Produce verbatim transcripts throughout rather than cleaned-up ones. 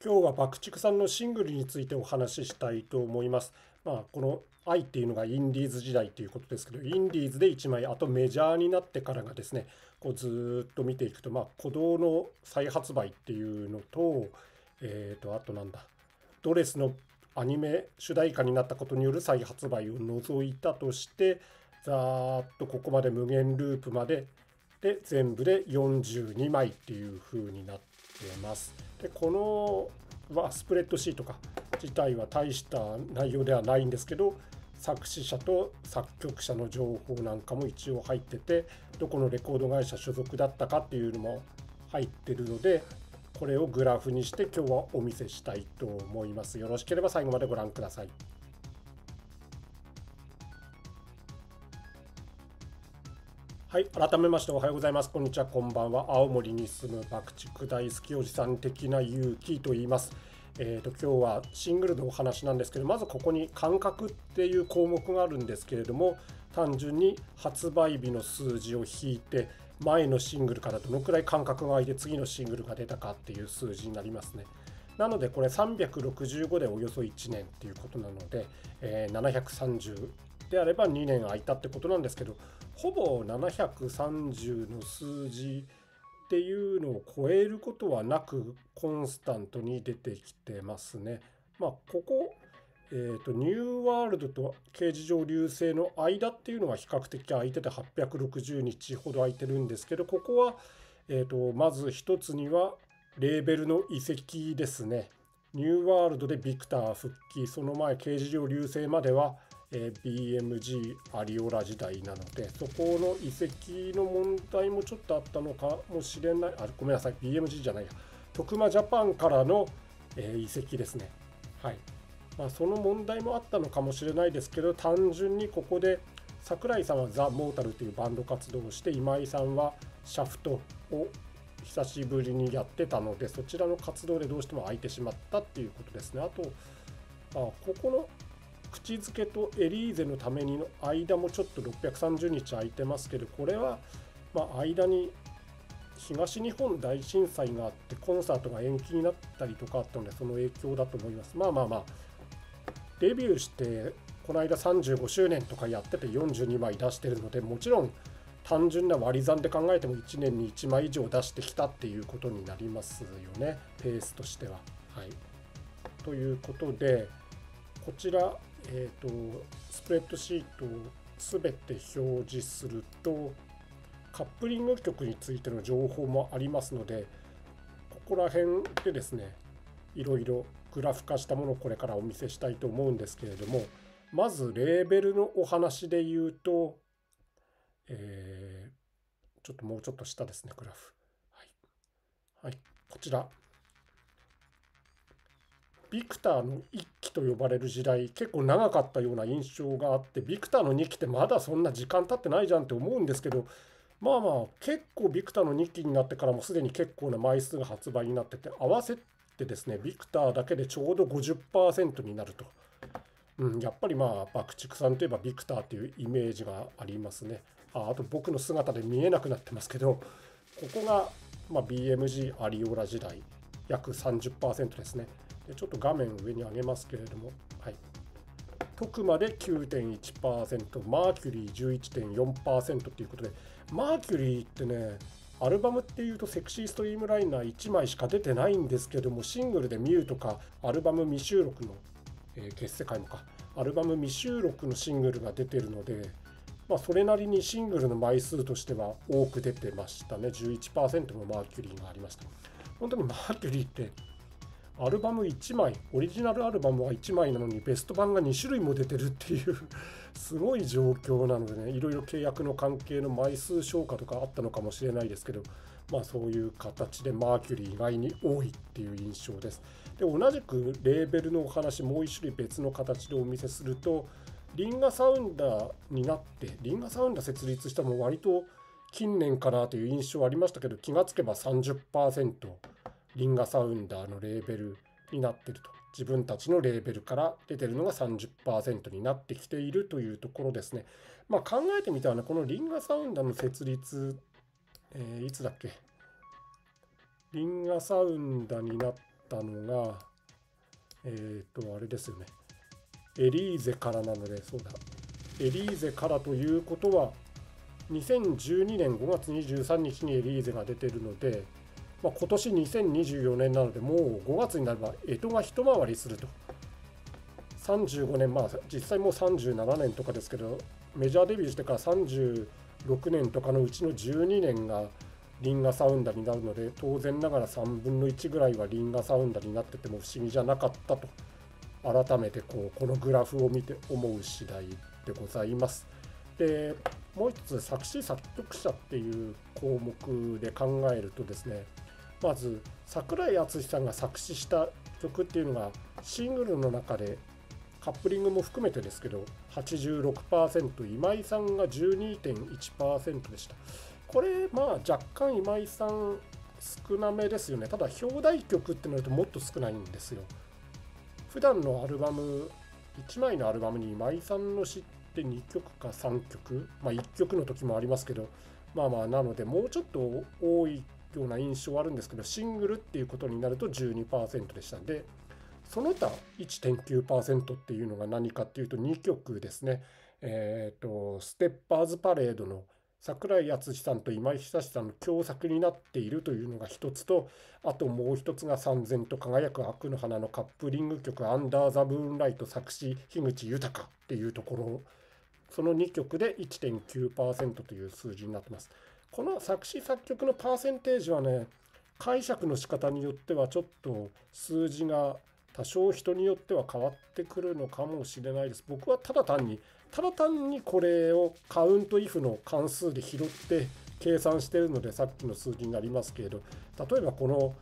今日はBUCK-TICKさんのシングルについてお話ししたいと思います。まあ、この「I」っていうのがインディーズ時代ということですけど、インディーズでいちまい、あとメジャーになってからがですね、こうずっと見ていくと、まあ、鼓動の再発売っていうのと、えーと、あとなんだ、ドレスのアニメ主題歌になったことによる再発売を除いたとして、ざーっとここまで無限ループまで、で全部でよんじゅうにまいっていう風になってます。でこのはスプレッドシートか自体は大した内容ではないんですけど、作詞者と作曲者の情報なんかも一応入ってて、どこのレコード会社所属だったかっていうのも入ってるので、これをグラフにして今日はお見せしたいと思います。よろしければ最後までご覧ください。はい、改めましておはようございます。こんにちは、こんばんは。青森に住むBUCK-TICK大好きおじさん的なゆうきと言います。えーと、今日はシングルのお話なんですけど、まずここに間隔っていう項目があるんですけれども、単純に発売日の数字を引いて、前のシングルからどのくらい間隔が空いて次のシングルが出たかっていう数字になりますね。なのでこれさんびゃくろくじゅうごでおよそいちねんっていうことなので、えー、ななひゃくさんじゅうであればにねん空いたってことなんですけど、ほぼななひゃくさんじゅうの数字っていうのを超えることはなくコンスタントに出てきてますね。まあここ、えーと、ニューワールドと形而上流星の間っていうのは比較的空いててはっぴゃくろくじゅうにちほど空いてるんですけど、ここは、えーと、まず一つにはレーベルの移籍ですね。ニューワールドでビクター復帰、その前形而上流星まではえー、ビーエムジー アリオラ時代なので、そこの移籍の問題もちょっとあったのかもしれない。あ、ごめんなさい、 ビーエムジー じゃないや、徳間ジャパンからの、えー、移籍ですね。はい、まあ、その問題もあったのかもしれないですけど、単純にここで櫻井さんはザ・モータルというバンド活動をして、今井さんはシャフトを久しぶりにやってたので、そちらの活動でどうしても空いてしまったっていうことですね。あと、あ、ここの口づけとエリーゼのためにの間もちょっとろっぴゃくさんじゅうにち空いてますけど、これはまあ間に東日本大震災があってコンサートが延期になったりとかあったので、その影響だと思います。まあまあまあ、デビューしてこの間さんじゅうごしゅうねんとかやっててよんじゅうにまい出してるので、もちろん単純な割り算で考えてもいちねんにいちまい以上出してきたっていうことになりますよね、ペースとしては。はい、ということでこちら、えーと、スプレッドシートをすべて表示するとカップリング曲についての情報もありますので、ここら辺でですね、いろいろグラフ化したものをこれからお見せしたいと思うんですけれども、まずレーベルのお話で言うと、えー、ちょっともうちょっと下ですね、グラフ。はい、はい、こちら。ビクターのいっきと呼ばれる時代、結構長かったような印象があって、ビクターのにきってまだそんな時間経ってないじゃんって思うんですけど、まあまあ結構ビクターのにきになってからもすでに結構な枚数が発売になってて、合わせてですねビクターだけでちょうど ごじゅっパーセント になると、うん、やっぱりまあBUCK-TICKさんといえばビクターっていうイメージがありますね。 あ, あと僕の姿で見えなくなってますけど、ここがまあ ビーエムジー アリオラ時代約 さんじゅっパーセント ですね。ちょっと画面上に上げますけれども、はい、徳間で きゅうてんいちパーセント、マーキュリー じゅういちてんよんパーセント ということで、マーキュリーってね、アルバムっていうとセクシーストリームライナーいちまいしか出てないんですけども、シングルでミューとかアルバム未収録の、えー、結世界もか、アルバム未収録のシングルが出てるので、まあ、それなりにシングルの枚数としては多く出てましたね。 じゅういちパーセント もマーキュリーがありました。本当にマーキュリーってアルバムいちまい、オリジナルアルバムはいちまいなのにベスト版がにしゅるいも出てるっていうすごい状況なのでね、いろいろ契約の関係の枚数消化とかあったのかもしれないですけど、まあそういう形でマーキュリー以外に多いっていう印象です。で、同じくレーベルのお話、もう一種類別の形でお見せすると、リンガサウンダーになって、リンガサウンダー設立したのも割と近年かなという印象ありましたけど、気がつけば さんじゅっパーセント。リンガサウンダーのレーベルになってると、自分たちのレーベルから出てるのが さんじゅっパーセント になってきているというところですね。まあ考えてみたらね、このリンガサウンダーの設立、えー、いつだっけ、リンガサウンダーになっったのが、えっと、あれですよね。エリーゼからなので、そうだ。エリーゼからということは、にせんじゅうにねんごがつにじゅうさんにちにエリーゼが出てるので、まあ、今年にせんにじゅうよねんなので、もうごがつになれば、干支が一回りすると。さんじゅうごねん、まあ、実際もうさんじゅうななねんとかですけど、メジャーデビューしてからさんじゅうろくねんとかのうちのじゅうにねんがリンガサウンダになるので、当然ながらさんぶんのいちぐらいはリンガサウンダになってても不思議じゃなかったと、改めてこうこのグラフを見て思う次第でございます。で、もう一つ、作詞作曲者っていう項目で考えるとですね、まず櫻井敦司さんが作詞した曲っていうのがシングルの中でカップリングも含めてですけど はちじゅうろくパーセント、 今井さんが じゅうにてんいちパーセント でした。これまあ若干今井さん少なめですよね。ただ表題曲ってなるともっと少ないんですよ。普段のアルバムいちまいのアルバムに今井さんの詩ってにきょくかさんきょく、まあいっきょくの時もありますけど、まあまあなのでもうちょっと多いような印象はあるんですけど、シングルっていうことになると じゅうにパーセント でした。でその他 いってんきゅうパーセント っていうのが何かっていうとにきょくですね。えっとステッパーズパレードの櫻井敦司さんと今井久志さんの共作になっているというのが一つと、あともう一つが三千と輝く悪の花のカップリング曲アンダーザブーンライト作詞樋口豊っていうところ、そのにきょくで いってんきゅうパーセント という数字になってます。この作詞作曲のパーセンテージはね、解釈の仕方によってはちょっと数字が多少人によっては変わってくるのかもしれないです。僕はただ単にただ単にこれをカウントイフの関数で拾って計算してるので、さっきの数字になりますけれど、例えばこの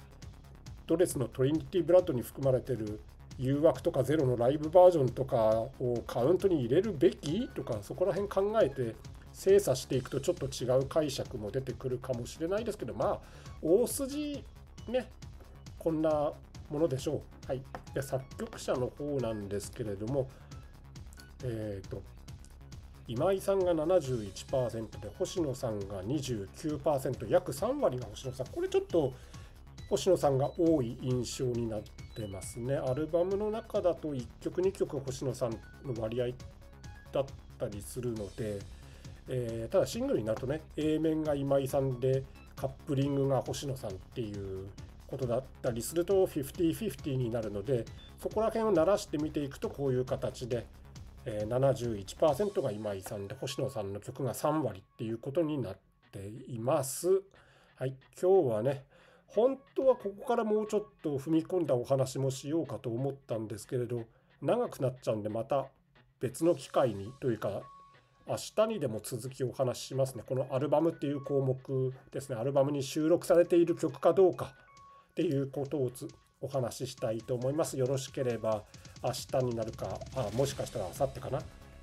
ドレスのトリニティブラッドに含まれてる誘惑とかゼロのライブバージョンとかをカウントに入れるべきとか、そこら辺考えて精査していくとちょっと違う解釈も出てくるかもしれないですけど、まあ大筋ねこんなものでしょう。はい、で作曲者の方なんですけれども、えーと今井さんが ななじゅういちパーセント で星野さんが にじゅうきゅうパーセント、 約さんわりが星野さん。これちょっと星野さんが多い印象になってますね。アルバムの中だといっきょくにきょく星野さんの割合だったりするので、えー、ただシングルになるとね、 A 面が今井さんでカップリングが星野さんっていうことだったりすると ごじゅうごじゅう になるので、そこら辺を鳴らして見ていくとこういう形で、えー、ななじゅういちパーセント が今井さんで星野さんの曲がさんわりっていうことになっています。はい、今日はね本当はここからもうちょっと踏み込んだお話もしようかと思ったんですけれど、長くなっちゃうんでまた別の機会にというか明日にでも続きをお話ししますね。このアルバムっていう項目ですね。アルバムに収録されている曲かどうかっていうことをつお話ししたいと思います。よろしければ明日になるか、あ、もしかしたら明後日かな。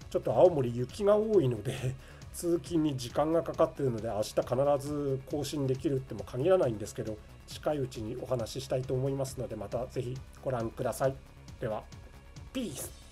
ちょっと青森雪が多いので通勤に時間がかかっているので明日必ず更新できるっても限らないんですけど、近いうちにお話ししたいと思いますのでまたぜひご覧ください。では、ピース。